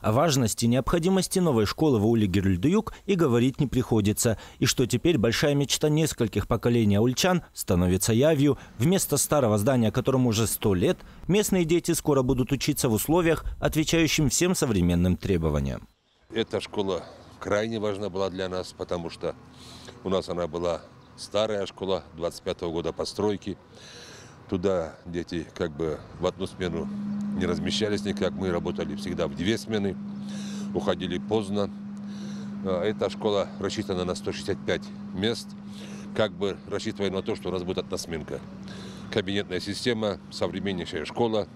О важности и необходимости новой школы в ауле Гюрюльдеук и говорить не приходится. И что теперь большая мечта нескольких поколений аульчан становится явью. Вместо старого здания, которому уже 100 лет, местные дети скоро будут учиться в условиях, отвечающим всем современным требованиям. Эта школа крайне важна была для нас, потому что у нас она была старая школа 25-го года постройки. Туда дети как бы в одну смену не размещались никак. Мы работали всегда в 2 смены, уходили поздно. Эта школа рассчитана на 165 мест, как бы рассчитывая на то, что у нас будет одна сменка. Кабинетная система, современнейшая школа.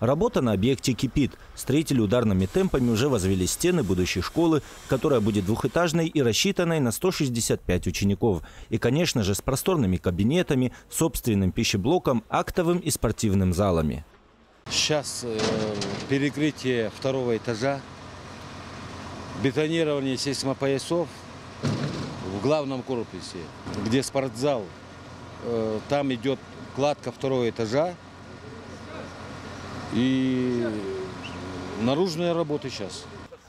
Работа на объекте кипит. Строители ударными темпами уже возвели стены будущей школы, которая будет двухэтажной и рассчитанной на 165 учеников. И, конечно же, с просторными кабинетами, собственным пищеблоком, актовым и спортивным залами. Сейчас перекрытие 2-го этажа, бетонирование сейсмопоясов в главном корпусе, где спортзал, там идет кладка 2-го этажа. И наружные работы сейчас.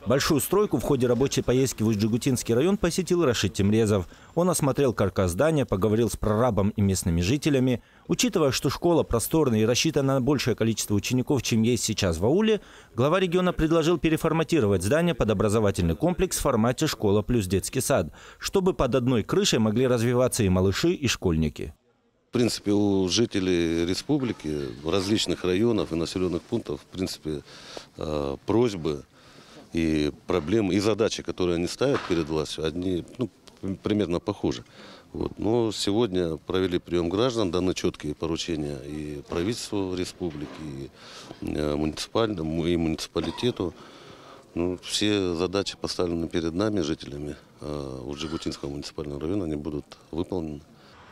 Большую стройку в ходе рабочей поездки в Усть-Джегутинский район посетил Рашид Темрезов. Он осмотрел каркас здания, поговорил с прорабом и местными жителями. Учитывая, что школа просторная и рассчитана на большее количество учеников, чем есть сейчас в ауле, глава региона предложил переформатировать здание под образовательный комплекс в формате «Школа плюс детский сад», чтобы под одной крышей могли развиваться и малыши, и школьники. В принципе, у жителей республики, различных районов и населенных пунктов, в принципе, просьбы и проблемы, и задачи, которые они ставят перед властью, одни примерно похожи. Вот. Но сегодня провели прием граждан, даны четкие поручения и правительству республики, и муниципалитету. Все задачи, поставленные перед нами, жителями Усть-Джегутинского муниципального района, они будут выполнены.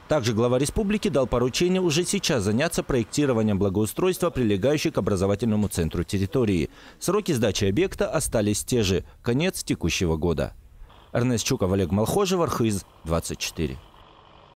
Также глава республики дал поручение уже сейчас заняться проектированием благоустройства, прилегающей к образовательному центру территории. Сроки сдачи объекта остались те же – конец текущего года. Эрнест Чуков, Олег Малхожев, Архыз 24.